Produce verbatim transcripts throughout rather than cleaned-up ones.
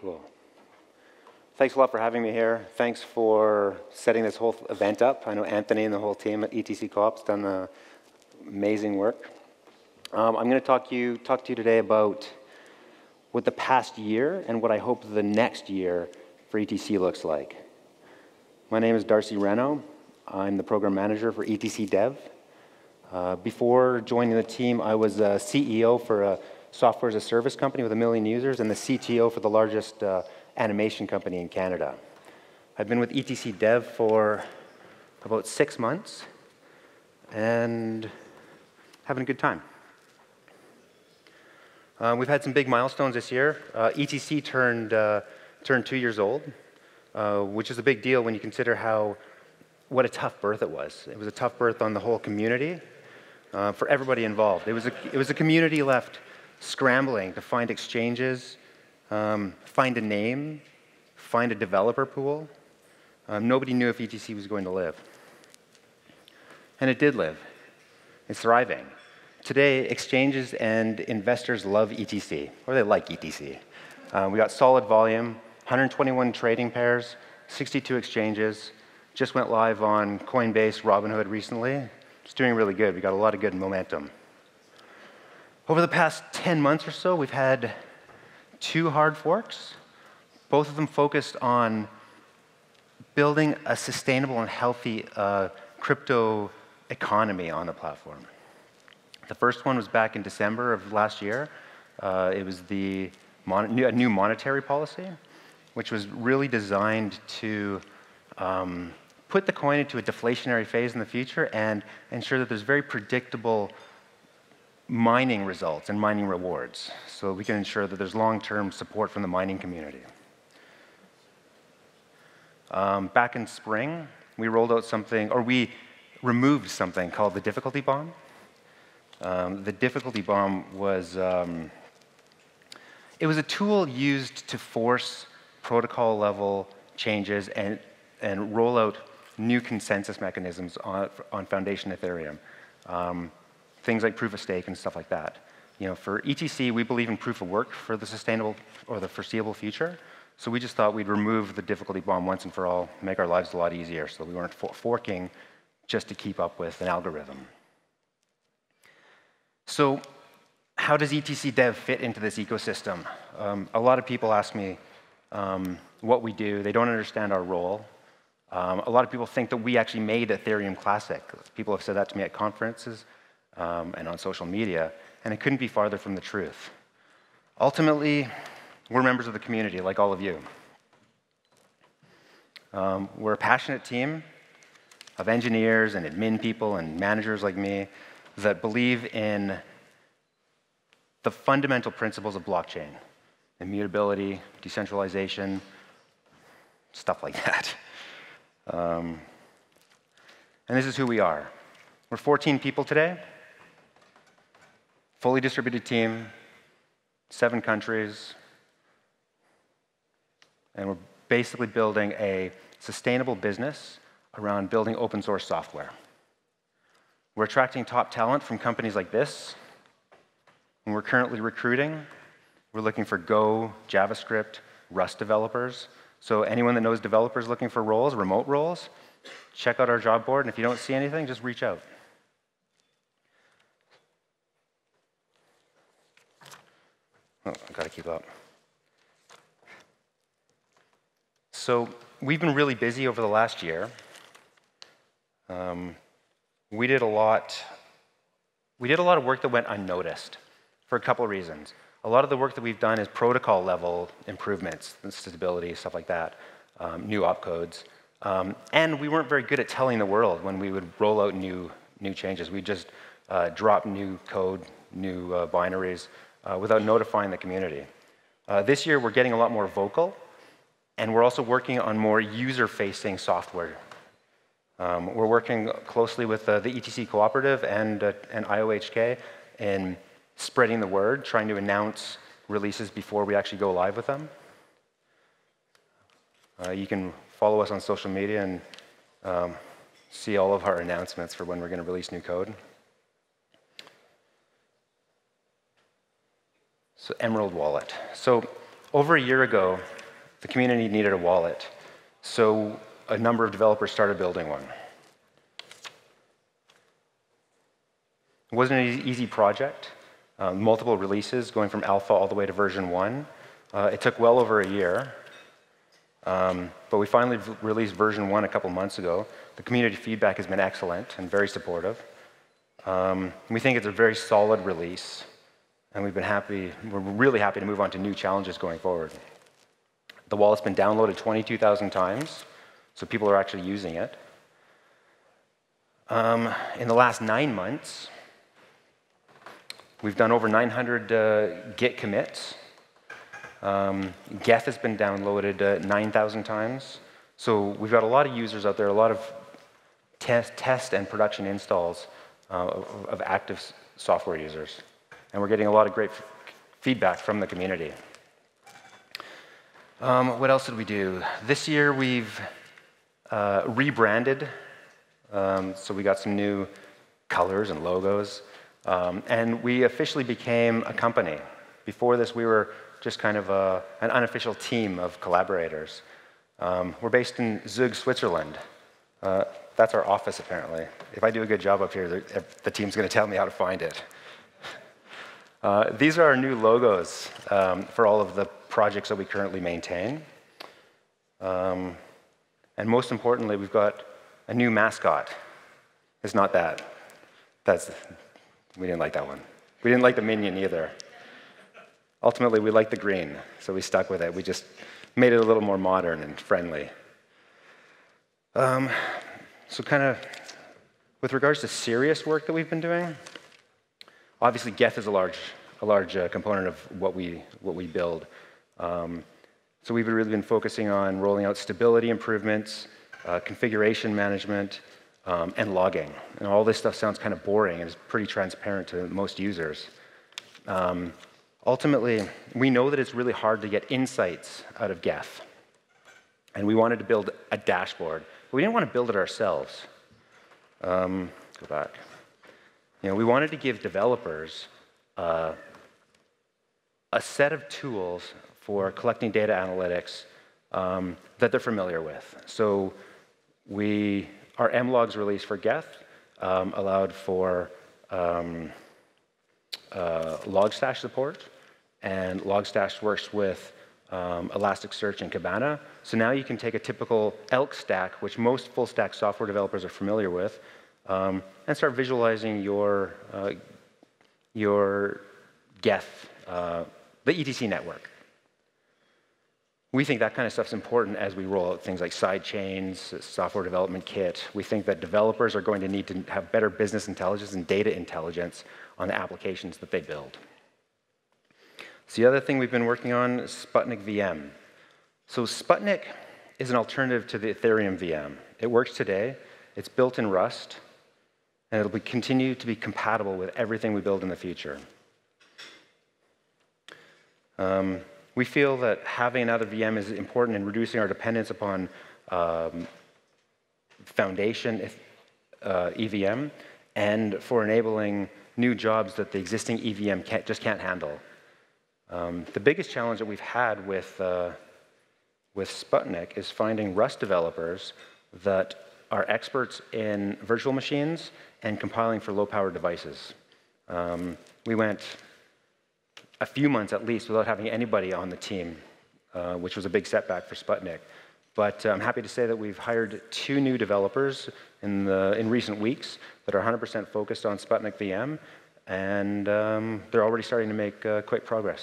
Cool. Thanks a lot for having me here. Thanks for setting this whole event up. I know Anthony and the whole team at E T C Co-op's done the amazing work. Um, I'm going to talk to you talk to you today about what the past year and what I hope the next year for E T C looks like. My name is Darcy Reno. I'm the program manager for E T C Dev. Uh, before joining the team, I was a C E O for a software as a service company with a million users and the C T O for the largest uh, animation company in Canada. I've been with E T C Dev for about six months and having a good time. Uh, we've had some big milestones this year. Uh, E T C turned, uh, turned two years old, uh, which is a big deal when you consider how, what a tough birth it was. It was a tough birth on the whole community, uh, for everybody involved. It was, a, it was a community left scrambling to find exchanges, um, find a name, find a developer pool. Um, nobody knew if E T C was going to live. And it did live. It's thriving. Today, exchanges and investors love E T C, or they like E T C. Uh, we got solid volume, one hundred twenty-one trading pairs, sixty-two exchanges. Just went live on Coinbase, Robinhood recently. It's doing really good. We got a lot of good momentum. Over the past ten months or so, we've had two hard forks, both of them focused on building a sustainable and healthy uh, crypto economy on the platform. The first one was back in December of last year. Uh, it was the mon new, a new monetary policy, which was really designed to um, put the coin into a deflationary phase in the future and ensure that there's very predictable mining results and mining rewards, so we can ensure that there's long-term support from the mining community. Um, back in spring, we rolled out something, or we removed something called the difficulty bomb. Um, the difficulty bomb was, um, it was a tool used to force protocol level changes and, and roll out new consensus mechanisms on, on Foundation Ethereum. Um, things like proof of stake and stuff like that. You know, for E T C, we believe in proof of work for the sustainable or the foreseeable future. So we just thought we'd remove the difficulty bomb once and for all, make our lives a lot easier so we weren't forking just to keep up with an algorithm. So how does E T C Dev fit into this ecosystem? Um, a lot of people ask me um, what we do. They don't understand our role. Um, a lot of people think that we actually made Ethereum Classic. People have said that to me at conferences um, and on social media, and it couldn't be farther from the truth. Ultimately, we're members of the community, like all of you. Um, we're a passionate team of engineers and admin people and managers like me that believe in the fundamental principles of blockchain, immutability, decentralization, stuff like that. Um, and this is who we are. We're fourteen people today, fully distributed team, seven countries, and we're basically building a sustainable business around building open source software. We're attracting top talent from companies like this, and we're currently recruiting. We're looking for Go, JavaScript, Rust developers. So anyone that knows developers looking for roles, remote roles, check out our job board, and if you don't see anything, just reach out. Oh, I've got to keep up. So we've been really busy over the last year. Um, We did a lot, we did a lot of work that went unnoticed for a couple of reasons. A lot of the work that we've done is protocol level improvements, stability, stuff like that, um, new opcodes. Um, and we weren't very good at telling the world when we would roll out new, new changes. We just uh, drop new code, new uh, binaries uh, without notifying the community. Uh, this year we're getting a lot more vocal, and we're also working on more user-facing software. Um, we're working closely with uh, the E T C Cooperative and, uh, and I O H K in spreading the word, trying to announce releases before we actually go live with them. Uh, you can follow us on social media and um, see all of our announcements for when we're going to release new code. So Emerald Wallet. So over a year ago, the community needed a wallet, so a number of developers started building one. It wasn't an easy project. Uh, multiple releases, going from alpha all the way to version one. Uh, it took well over a year, um, but we finally released version one a couple months ago. The community feedback has been excellent and very supportive. Um, we think it's a very solid release, and we've been happy, we're really happy to move on to new challenges going forward. The wallet's been downloaded twenty-two thousand times, so people are actually using it. Um, in the last nine months, we've done over nine hundred uh, Git commits. Um, Geth has been downloaded uh, nine thousand times. So we've got a lot of users out there, a lot of test, test and production installs uh, of, of active software users. And we're getting a lot of great f feedback from the community. Um, what else did we do? This year we've uh, rebranded. Um, so we got some new colors and logos. Um, and we officially became a company. Before this, we were just kind of a, an unofficial team of collaborators. Um, we're based in Zug, Switzerland. Uh, that's our office, apparently. If I do a good job up here, the, the team's going to tell me how to find it. Uh, these are our new logos um, for all of the projects that we currently maintain. Um, and most importantly, we've got a new mascot. It's not that. That's... We didn't like that one. We didn't like the minion either. Ultimately, we liked the green, so we stuck with it. We just made it a little more modern and friendly. Um, so kind of with regards to serious work that we've been doing, obviously Geth is a large, a large uh, component of what we, what we build. Um, so we've really been focusing on rolling out stability improvements, uh, configuration management, Um, and logging. And all this stuff sounds kind of boring and is pretty transparent to most users. Um, ultimately, we know that it's really hard to get insights out of Geth. And we wanted to build a dashboard, but we didn't want to build it ourselves. Um, go back. You know, we wanted to give developers uh, a set of tools for collecting data analytics um, that they're familiar with. So we Our mLogs release for Geth um, allowed for um, uh, Logstash support, and Logstash works with um, Elasticsearch and Kibana. So now you can take a typical ELK stack, which most full-stack software developers are familiar with, um, and start visualizing your, uh, your Geth, uh, the E T C network. We think that kind of stuff's important as we roll out things like sidechains, software development kit. We think that developers are going to need to have better business intelligence and data intelligence on the applications that they build. So the other thing we've been working on is Sputnik V M. So Sputnik is an alternative to the Ethereum V M. It works today, it's built in Rust, and it'll be, continue to be compatible with everything we build in the future. Um, We feel that having another V M is important in reducing our dependence upon um, foundation if, uh, E V M, and for enabling new jobs that the existing E V M can't, just can't handle. Um, the biggest challenge that we've had with, uh, with Sputnik is finding Rust developers that are experts in virtual machines and compiling for low-power devices. Um, we went a few months at least without having anybody on the team, uh, which was a big setback for Sputnik. But uh, I'm happy to say that we've hired two new developers in, the, in recent weeks that are one hundred percent focused on Sputnik V M, and um, they're already starting to make uh, quick progress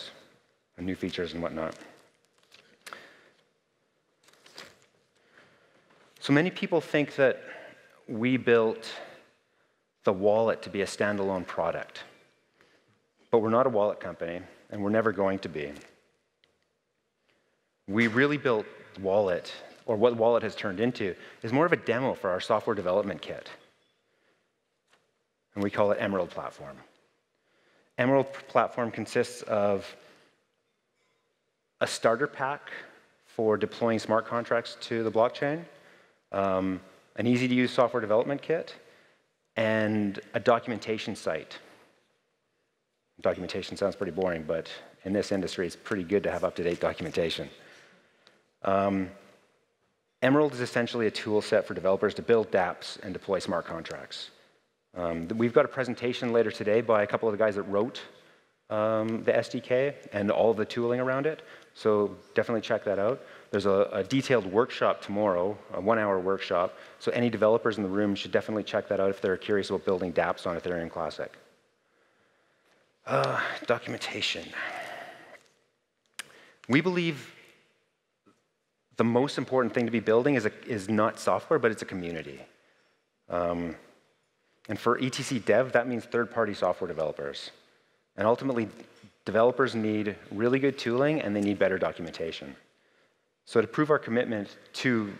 on new features and whatnot. So many people think that we built the wallet to be a standalone product. But we're not a wallet company, and we're never going to be. We really built Wallet, or what Wallet has turned into, is more of a demo for our software development kit. And we call it Emerald Platform. Emerald Platform consists of a starter pack for deploying smart contracts to the blockchain, um, an easy-to-use software development kit, and a documentation site. Documentation sounds pretty boring, but in this industry, it's pretty good to have up-to-date documentation. Um, Emerald is essentially a tool set for developers to build dApps and deploy smart contracts. Um, we've got a presentation later today by a couple of the guys that wrote um, the S D K and all the tooling around it, so definitely check that out. There's a, a detailed workshop tomorrow, a one-hour workshop, so any developers in the room should definitely check that out if they're curious about building dApps on Ethereum Classic. Uh, documentation. We believe the most important thing to be building is, a, is not software, but it's a community. Um, and for E T C Dev, that means third-party software developers. And ultimately, developers need really good tooling, and they need better documentation. So to prove our commitment to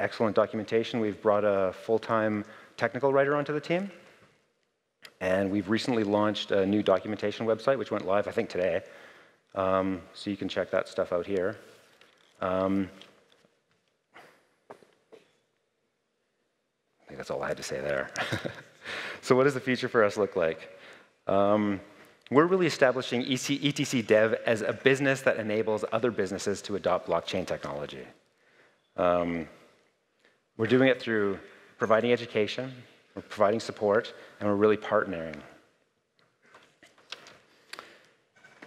excellent documentation, we've brought a full-time technical writer onto the team. And we've recently launched a new documentation website, which went live, I think, today. Um, so you can check that stuff out here. Um, I think that's all I had to say there. So what does the future for us look like? Um, we're really establishing E T C Dev as a business that enables other businesses to adopt blockchain technology. Um, we're doing it through providing education, we're providing support, and we're really partnering.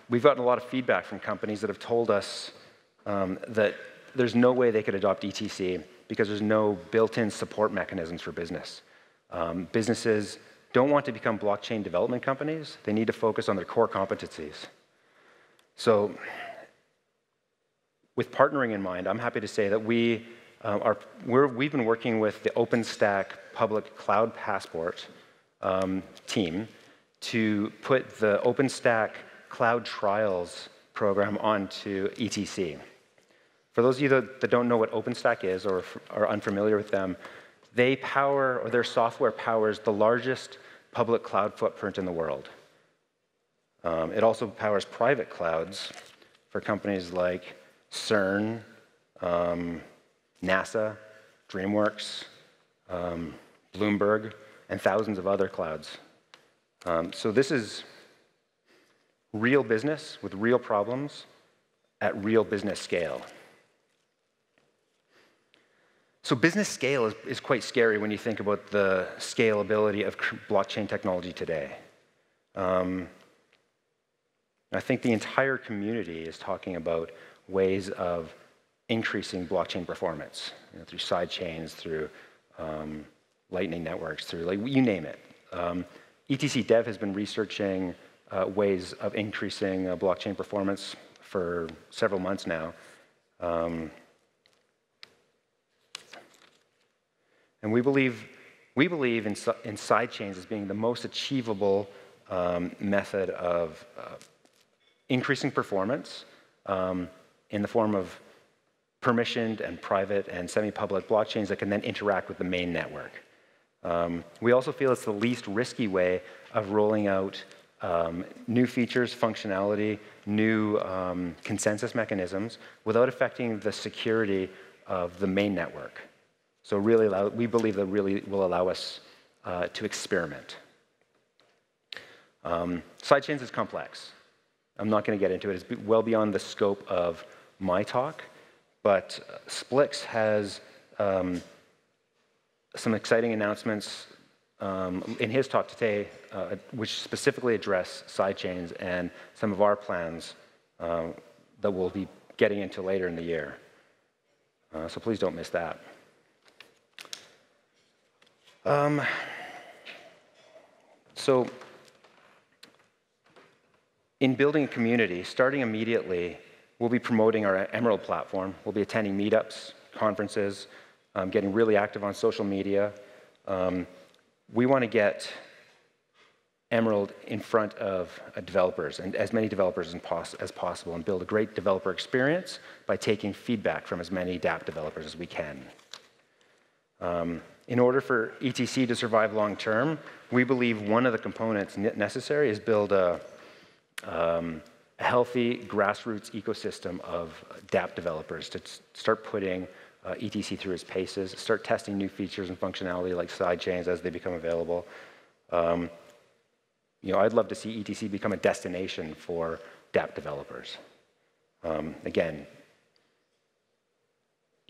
We've gotten a lot of feedback from companies that have told us um, that there's no way they could adopt E T C because there's no built-in support mechanisms for business. Um, businesses don't want to become blockchain development companies. They need to focus on their core competencies. So with partnering in mind, I'm happy to say that we Um, our, we're, we've been working with the OpenStack public cloud passport um, team to put the OpenStack cloud trials program onto E T C. For those of you that, that don't know what OpenStack is or are unfamiliar with them, they power, or their software powers, the largest public cloud footprint in the world. Um, it also powers private clouds for companies like CERN, um, NASA, DreamWorks, um, Bloomberg, and thousands of other clouds. Um, so this is real business with real problems at real business scale. So business scale is, is quite scary when you think about the scalability of blockchain technology today. Um, I think the entire community is talking about ways of increasing blockchain performance, you know, through side chains, through um, lightning networks, through, like, you name it. Um, E T C Dev has been researching uh, ways of increasing uh, blockchain performance for several months now. Um, and we believe, we believe in, in side chains as being the most achievable um, method of uh, increasing performance um, in the form of permissioned and private and semi-public blockchains that can then interact with the main network. Um, we also feel it's the least risky way of rolling out um, new features, functionality, new um, consensus mechanisms without affecting the security of the main network. So really, allow, we believe that really will allow us uh, to experiment. Um, sidechains is complex. I'm not going to get into it. It's well beyond the scope of my talk. But Splix has um, some exciting announcements um, in his talk today, uh, which specifically address sidechains and some of our plans uh, that we'll be getting into later in the year. Uh, so please don't miss that. Um, so in building a community, starting immediately, we'll be promoting our Emerald platform. We'll be attending meetups, conferences, um, getting really active on social media. Um, we want to get Emerald in front of uh, developers, and as many developers pos as possible, and build a great developer experience by taking feedback from as many dApp developers as we can. Um, in order for E T C to survive long term, we believe one of the components necessary is build a um, A healthy grassroots ecosystem of dApp developers to start putting uh, E T C through its paces, start testing new features and functionality like sidechains as they become available. Um, you know, I'd love to see E T C become a destination for DApp developers. Um, again,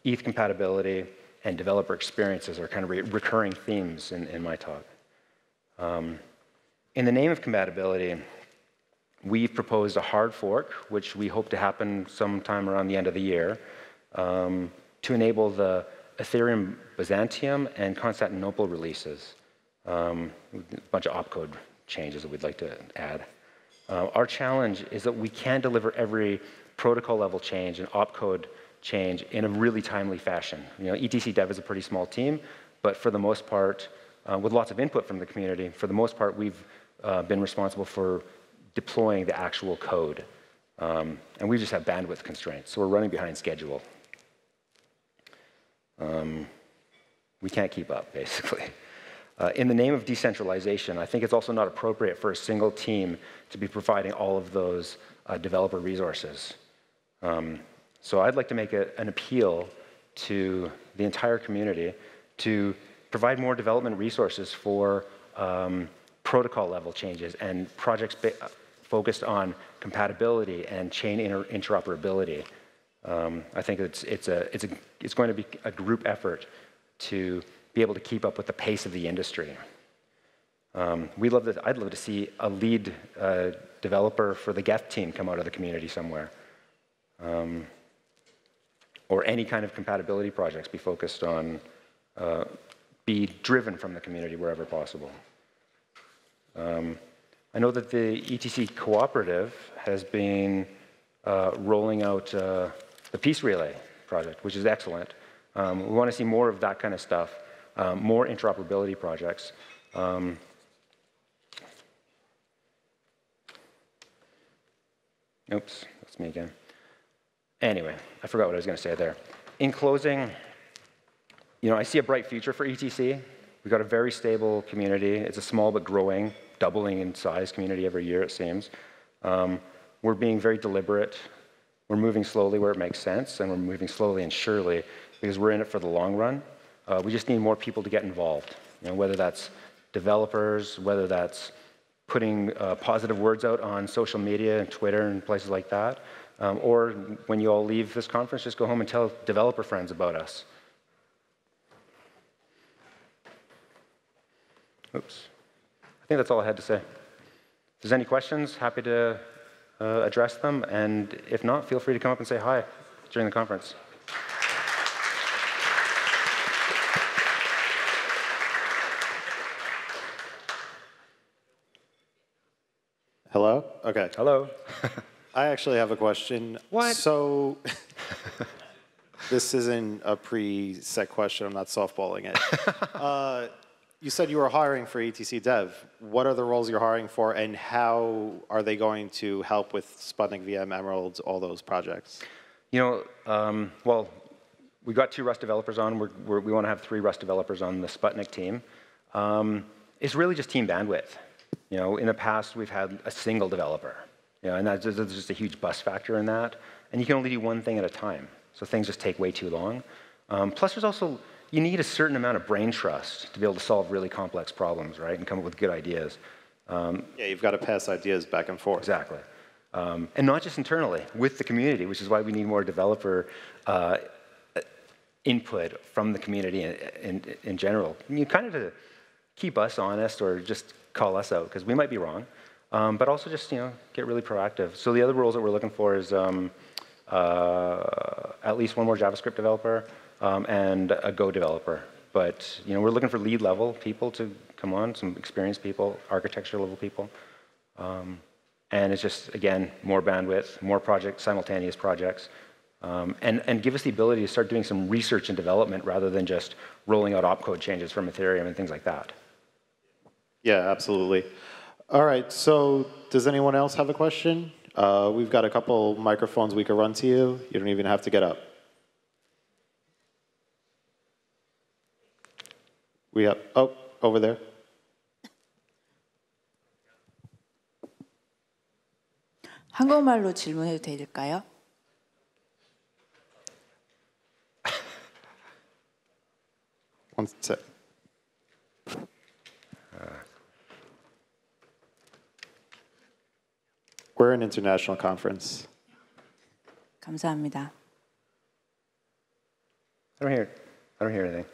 E T H compatibility and developer experiences are kind of re recurring themes in, in my talk. Um, in the name of compatibility, we've proposed a hard fork, which we hope to happen sometime around the end of the year, um, to enable the Ethereum Byzantium and Constantinople releases. Um, a bunch of opcode changes that we'd like to add. Uh, our challenge is that we can't deliver every protocol level change and opcode change in a really timely fashion. You know, E T C Dev is a pretty small team, but for the most part, uh, with lots of input from the community, for the most part, we've uh, been responsible for deploying the actual code. Um, and we just have bandwidth constraints, so we're running behind schedule. Um, we can't keep up, basically. Uh, in the name of decentralization, I think it's also not appropriate for a single team to be providing all of those uh, developer resources. Um, so I'd like to make a, an appeal to the entire community to provide more development resources for um, protocol level changes and projects focused on compatibility and chain inter interoperability. Um, I think it's, it's, a, it's, a, it's going to be a group effort to be able to keep up with the pace of the industry. Um, we love that. I'd love to see a lead uh, developer for the Geth team come out of the community somewhere, um, or any kind of compatibility projects be focused on, uh, be driven from the community wherever possible. Um, I know that the E T C Cooperative has been uh, rolling out uh, the Peace Relay project, which is excellent. Um, we want to see more of that kind of stuff. Um, more interoperability projects. Um, oops, that's me again. Anyway, I forgot what I was going to say there. In closing, you know, I see a bright future for E T C. We've got a very stable community. It's a small but growing, doubling in size community every year, it seems. Um, we're being very deliberate. We're moving slowly where it makes sense, and we're moving slowly and surely because we're in it for the long run. Uh, we just need more people to get involved, you know, whether that's developers, whether that's putting uh, positive words out on social media and Twitter and places like that, um, or when you all leave this conference, just go home and tell developer friends about us. Oops. I think that's all I had to say. If there's any questions, happy to uh, address them, and if not, feel free to come up and say hi during the conference. Hello? Okay. Hello. I actually have a question. What? So, this isn't a pre-set question. I'm not softballing it. uh, you said you were hiring for E T C Dev. What are the roles you're hiring for, and how are they going to help with Sputnik V M, Emerald, all those projects? You know, um, well, we got two Rust developers on. We're, we're, we want to have three Rust developers on the Sputnik team. Um, it's really just team bandwidth. You know, in the past, we've had a single developer, you know, and that's just, that's just a huge bust factor in that. And you can only do one thing at a time, so things just take way too long. Um, plus, there's also, you need a certain amount of brain trust to be able to solve really complex problems, right, and come up with good ideas. Um, yeah, you've got to pass ideas back and forth. Exactly. Um, and not just internally, with the community, which is why we need more developer uh, input from the community in, in, in general. You kind of to keep us honest or just call us out, because we might be wrong, um, but also just, you know, get really proactive. So the other roles that we're looking for is um, uh, at least one more JavaScript developer um, and a Go developer. But, you know, we're looking for lead level people to come on, some experienced people, architecture level people. Um, and it's just, again, more bandwidth, more projects, simultaneous projects, um, and, and give us the ability to start doing some research and development rather than just rolling out opcode changes from Ethereum and things like that. Yeah, absolutely. All right, so does anyone else have a question? Uh, we've got a couple microphones we could run to you. You don't even have to get up. We have, oh, over there. 한국말로 질문해도 될까요? One sec. We're an international conference. 감사합니다. I don't hear. I don't hear anything.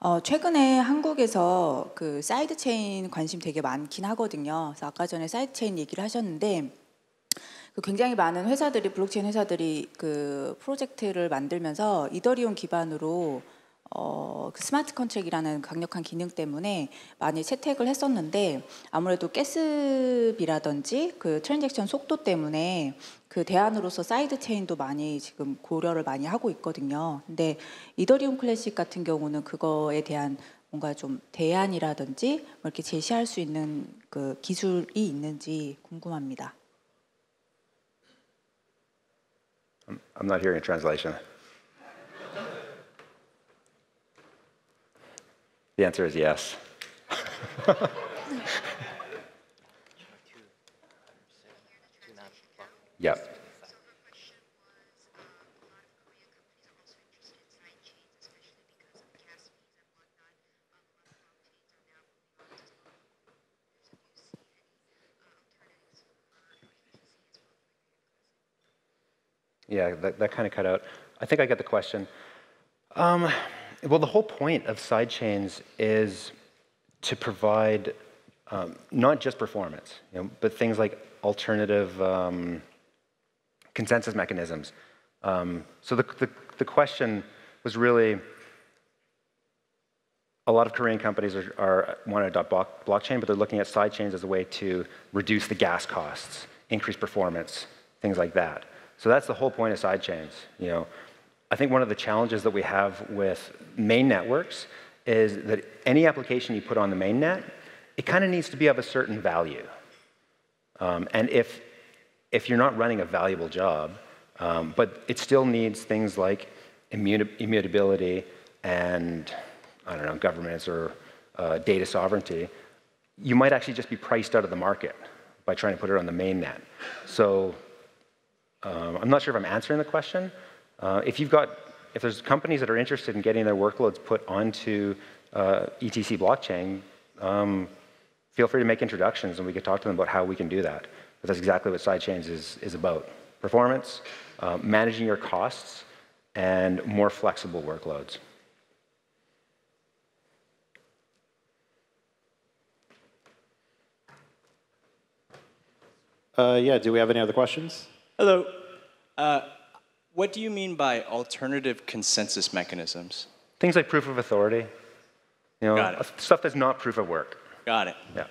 어, 최근에 한국에서 그 사이드 체인 관심 되게 많긴 하거든요. 그래서 아까 전에 사이드 체인 얘기를 하셨는데 그 굉장히 많은 회사들이 블록체인 회사들이 그 프로젝트를 만들면서 이더리움 기반으로 어, 그 스마트 컨트랙이라는 강력한 기능 때문에 많이 채택을 했었는데 아무래도 가스비라든지 그 트랜잭션 속도 때문에 그 대안으로서 사이드 체인도 많이 지금 고려를 많이 하고 있거든요. 근데 이더리움 클래식 같은 경우는 그거에 대한 뭔가 좀 대안이라든지 뭐 이렇게 제시할 수 있는 그 기술이 있는지 궁금합니다. I'm, I'm not hearing a translation. The answer is yes. Yep. Yeah, that, that kind of cut out. I think I get the question. Um, Well, the whole point of sidechains is to provide um, not just performance, you know, but things like alternative um, consensus mechanisms. Um, so the, the, the question was really, a lot of Korean companies are, are want to adopt block, blockchain, but they're looking at sidechains as a way to reduce the gas costs, increase performance, things like that. So that's the whole point of sidechains, you know. I think one of the challenges that we have with main networks is that any application you put on the mainnet, it kind of needs to be of a certain value. Um, and if, if you're not running a valuable job, um, but it still needs things like immuta immutability and, I don't know, governments or uh, data sovereignty, you might actually just be priced out of the market by trying to put it on the mainnet. So um, I'm not sure if I'm answering the question. Uh, if you've got, if there's companies that are interested in getting their workloads put onto uh, E T C blockchain, um, feel free to make introductions and we can talk to them about how we can do that. But that's exactly what sidechains is, is about. Performance, uh, managing your costs, and more flexible workloads. Uh, yeah, do we have any other questions? Hello. Uh, What do you mean by alternative consensus mechanisms? Things like proof of authority. You know, Got it. Stuff that's not proof of work. Got it. Yeah.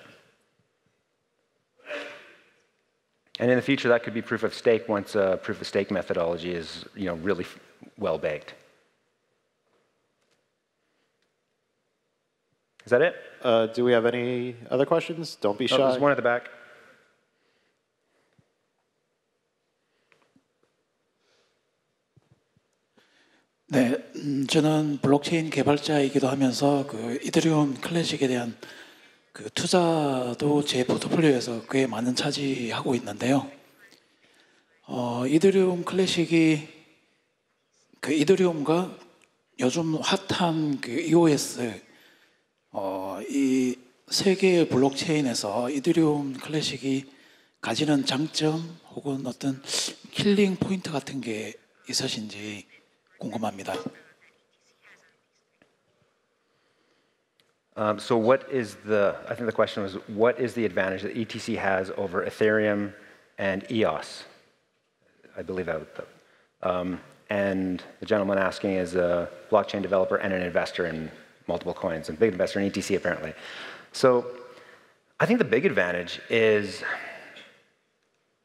And in the future, that could be proof of stake once uh, proof of stake methodology is, you know, really well baked. Is that it? Uh, do we have any other questions? Don't be shy. Oh, there's one at the back. 네, 저는 블록체인 개발자이기도 하면서 그 이더리움 클래식에 대한 그 투자도 제 포트폴리오에서 꽤 많은 차지하고 있는데요. 어, 이더리움 클래식이 그 이더리움과 요즘 핫한 그 E O S 어, 이 세 개의 블록체인에서 이더리움 클래식이 가지는 장점 혹은 어떤 킬링 포인트 같은 게 있으신지 궁금합니다. Um, so what is the, I think the question was, what is the advantage that E T C has over Ethereum and E O S? I believe that was the, um, and the gentleman asking is a blockchain developer and an investor in multiple coins, and big investor in E T C apparently. So I think the big advantage is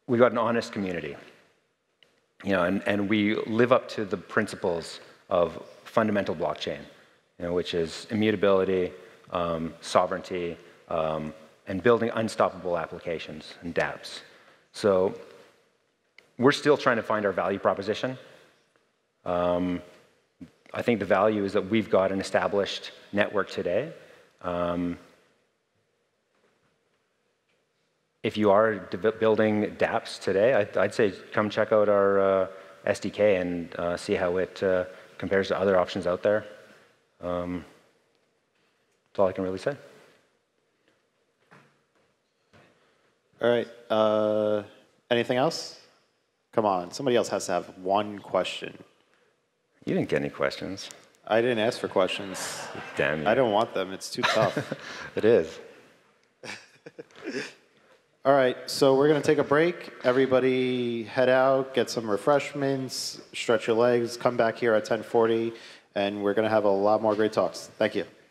we've got an honest community. You know, and, and we live up to the principles of fundamental blockchain, you know, which is immutability, um, sovereignty, um, and building unstoppable applications and dApps. So we're still trying to find our value proposition. Um, I think the value is that we've got an established network today. Um, If you are building dApps today, I'd, I'd say come check out our uh, S D K and uh, see how it uh, compares to other options out there. Um, That's all I can really say. All right. Uh, anything else? Come on. Somebody else has to have one question. You didn't get any questions. I didn't ask for questions. Damn you. I don't want them. It's too tough. It is. All right. So we're going to take a break. Everybody head out, get some refreshments, stretch your legs, come back here at ten forty, and we're going to have a lot more great talks. Thank you.